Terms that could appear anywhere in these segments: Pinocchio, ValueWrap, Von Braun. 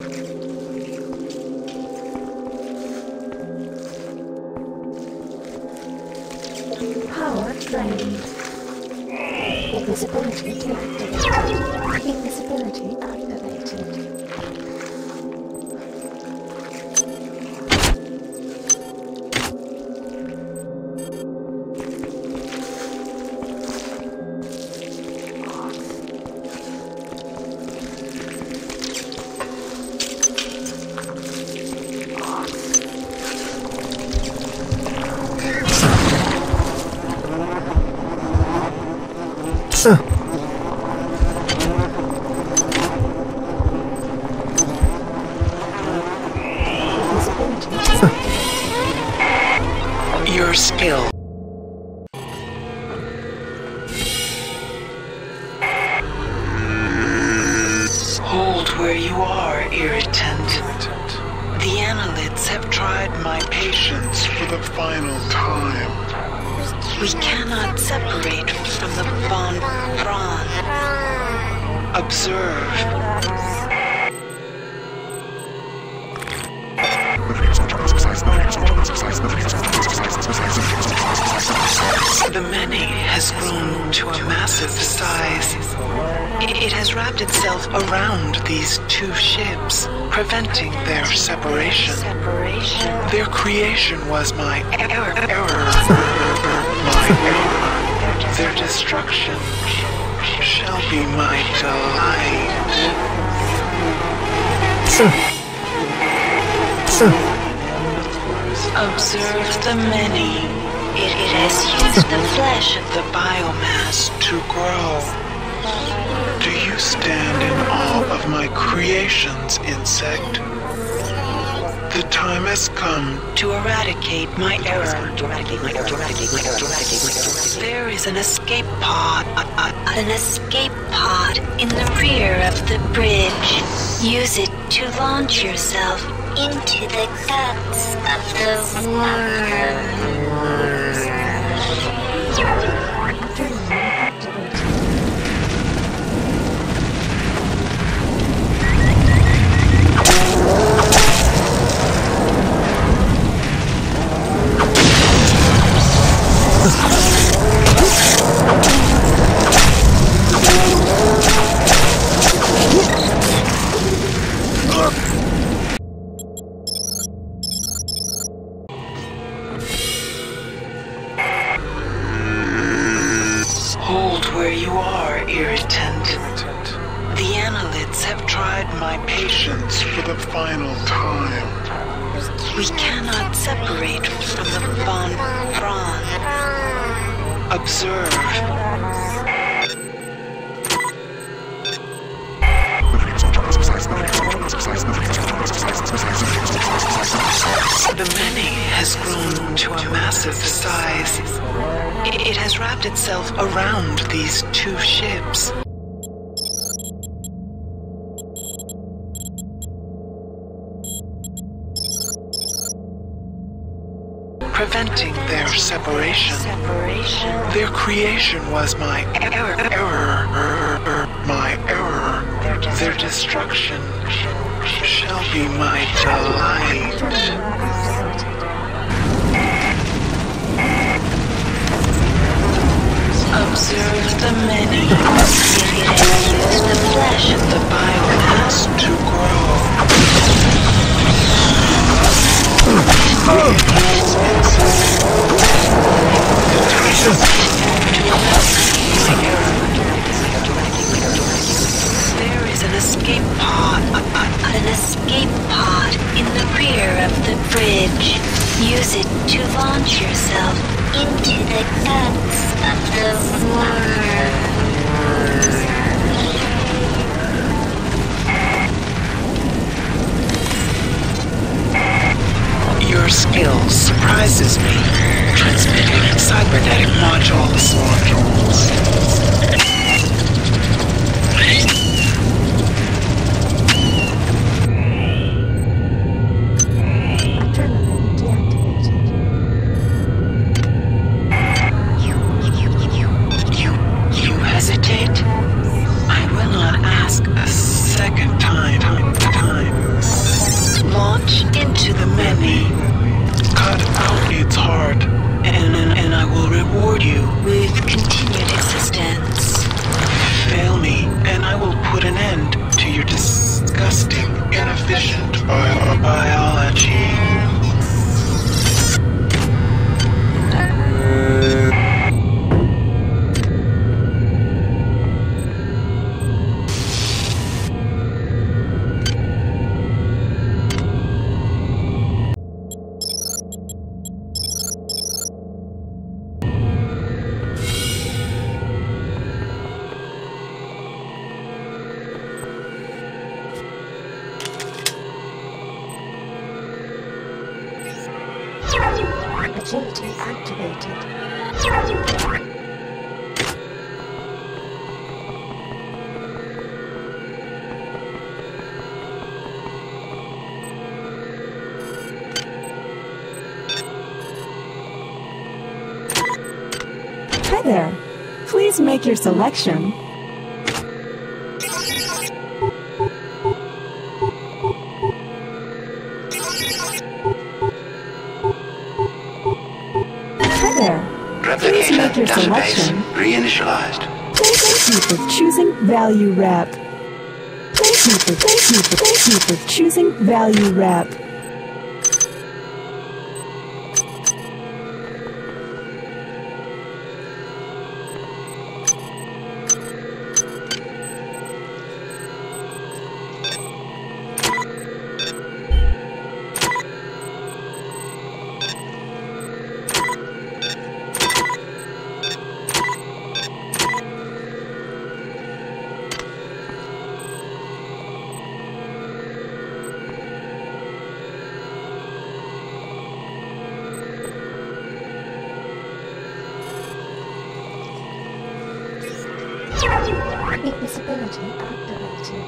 Power drained. Invisibility activated. Invisibility Your skill. Hold where you are, irritant. The analysts have tried my patience for the final time. We cannot separate from the Von Braun. The many has grown to a massive size. It has wrapped itself around these two ships, preventing their separation. Their creation was my error. My error. Their destruction shall be my delight. Observe the many. It has used the flesh of the biomass to grow. Do you stand in awe of my creations, insect? The time has come to eradicate my error. There is an escape pod. An escape pod in the rear of the bridge. Use it to launch yourself into the guts of the Where you are, irritant. The analysts have tried my patience for the final time. We cannot separate from the Von Braun. Observe. The many has grown to a massive size. It has wrapped itself around these two ships. Preventing their separation. Their creation was my error. My error. Their destruction shall be my delight. Observe the many. It has used the flesh of the biomass to grow. There is an escape pod. An escape pod in the rear of the bridge. Use it to launch yourself into the guts of the world. Your skill surprises me. Transmitting cybernetic modules. I will not ask a second time. inventing inefficient biology. Agility activated. Hi there. Please make your selection. Please make your selection. Reinitialized. Thank you for choosing ValueWrap. Thank you for choosing ValueWrap. Visibility activated.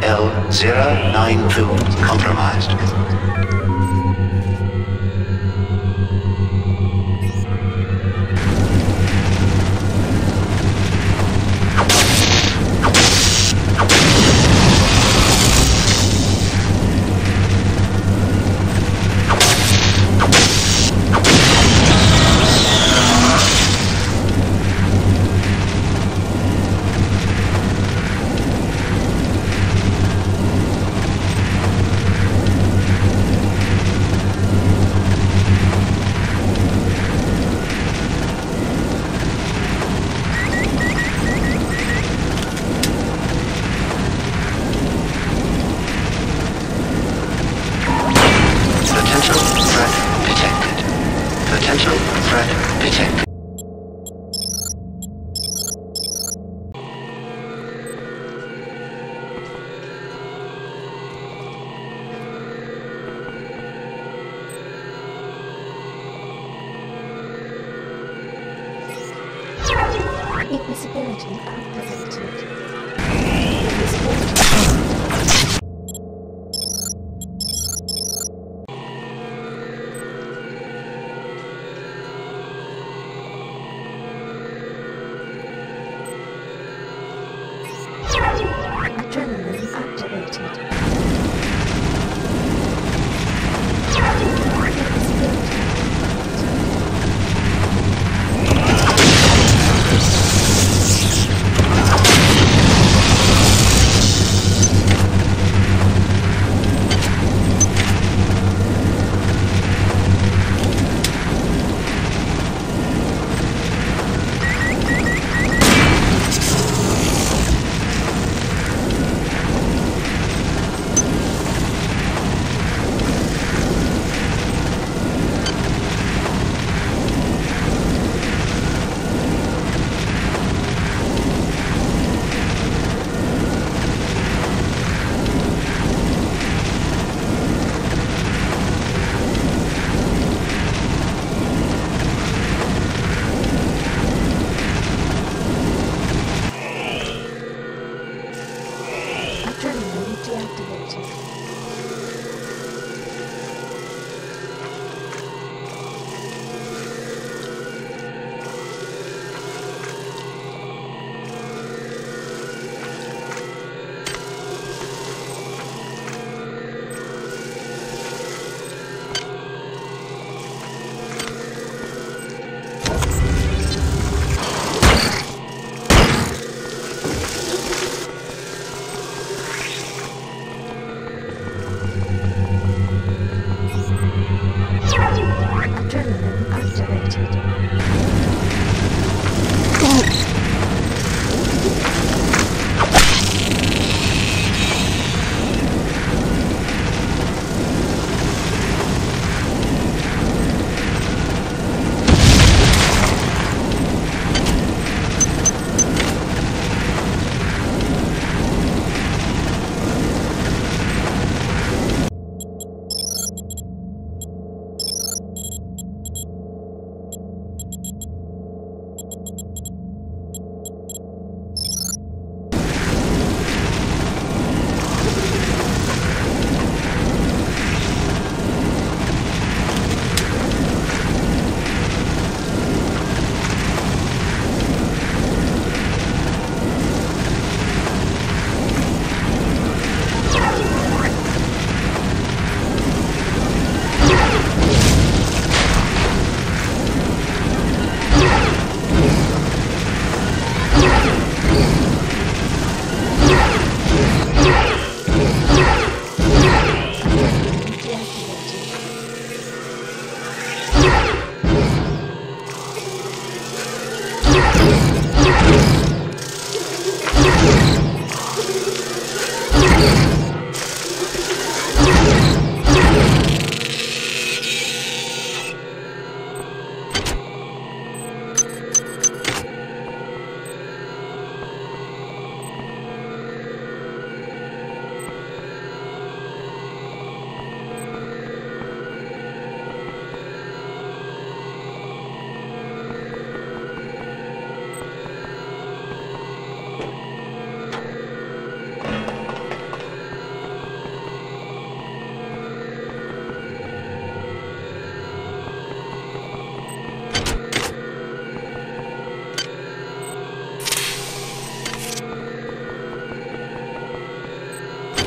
L092 compromised. Invisibility activated. Adrenaline activated. Let's go.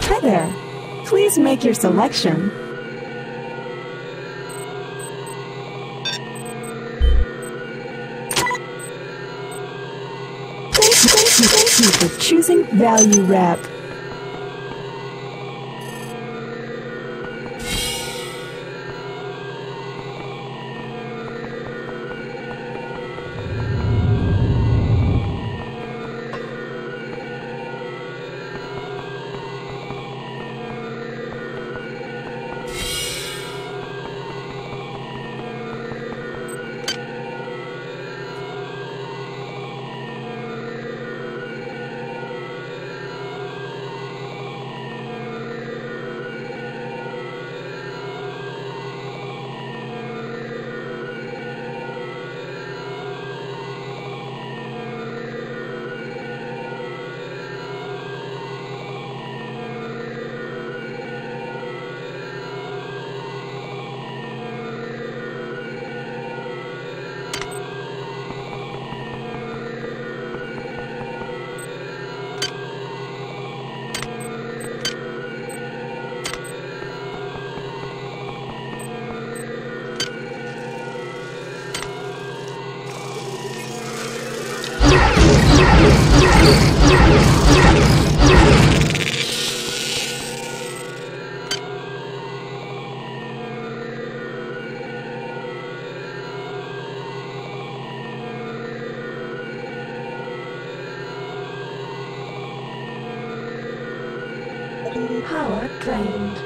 Hi there. Please make your selection. Thank you for choosing ValueWrap. Power drained.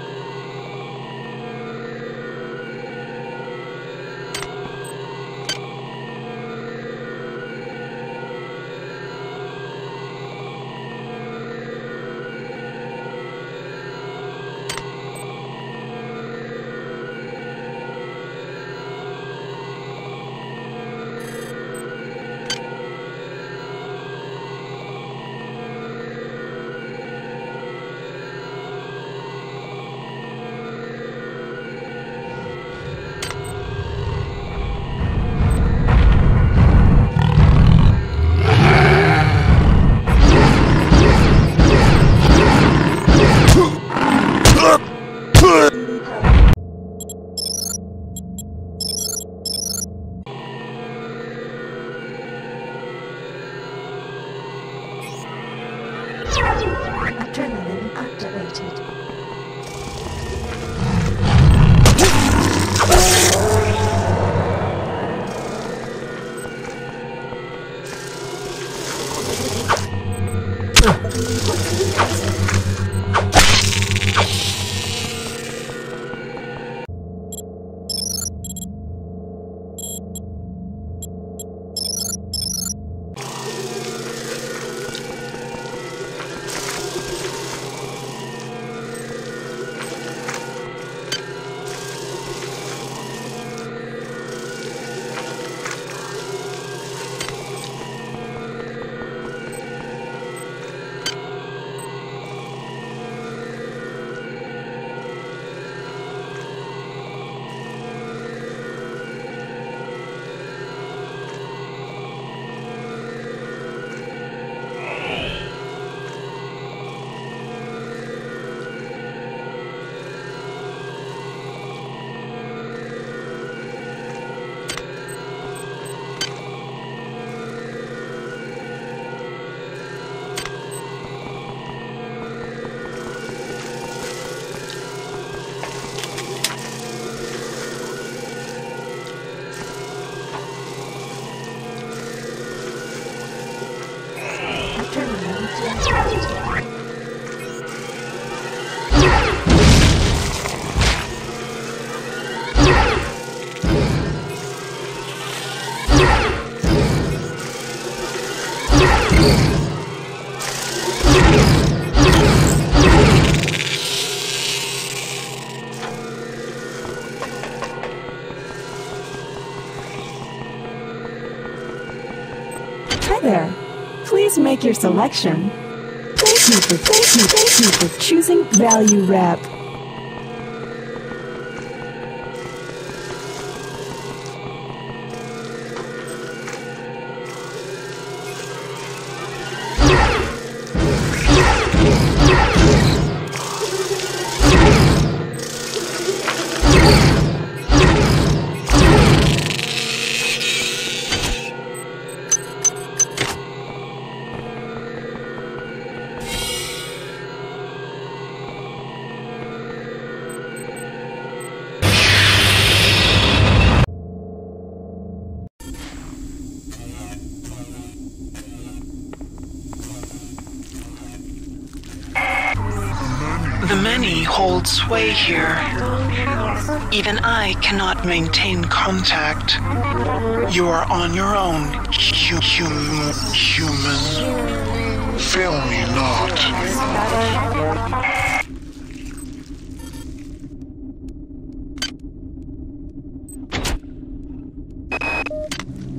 Please make your selection. Thank you for choosing ValueWrap. Hold sway here. Even I cannot maintain contact. You are on your own, human. Fail me not.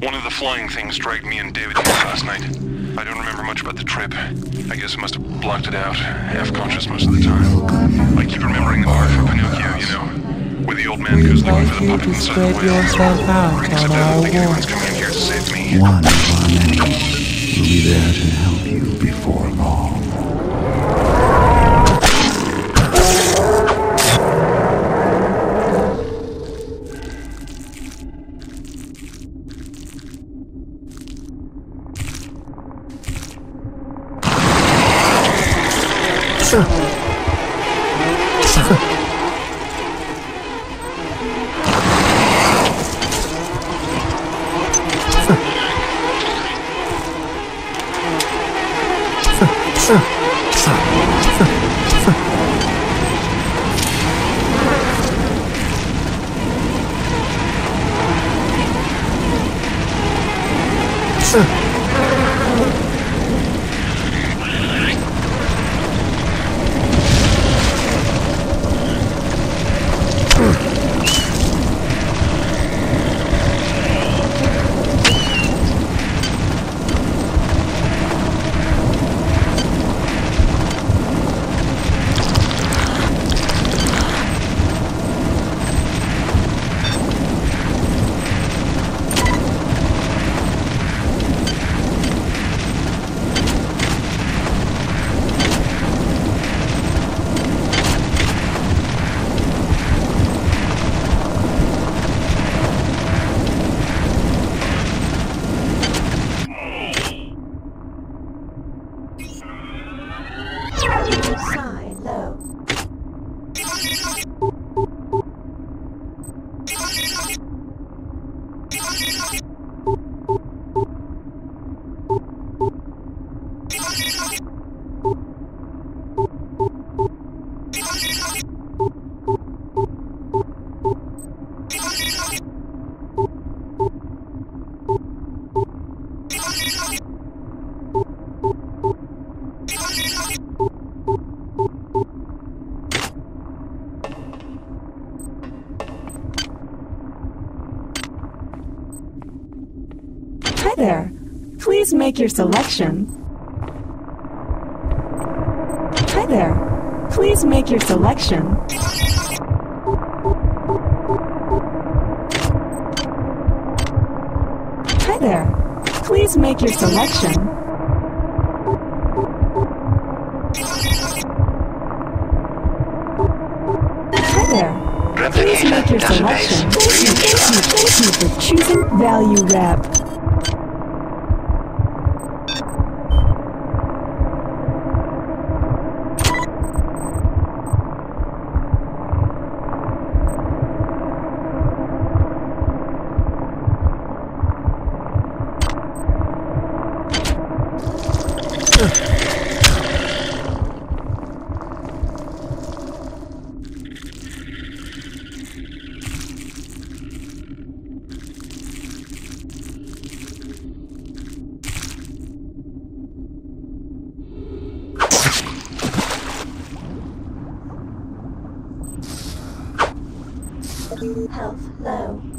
One of the flying things dragged me and David last night. I don't remember much about the trip. I guess I must have blocked it out, half-conscious most of the time. I keep remembering the part from Pinocchio, you know, where the old man goes looking for the puppet inside the whale. Except I don't think anyone's coming in here to save me. One of our many will be there to help you before long. Make your selection. Hi there. Please make your selection. Hi there. Please make your selection. Hi there. Please make your selection. Thank you for choosing ValueWrap. Health low.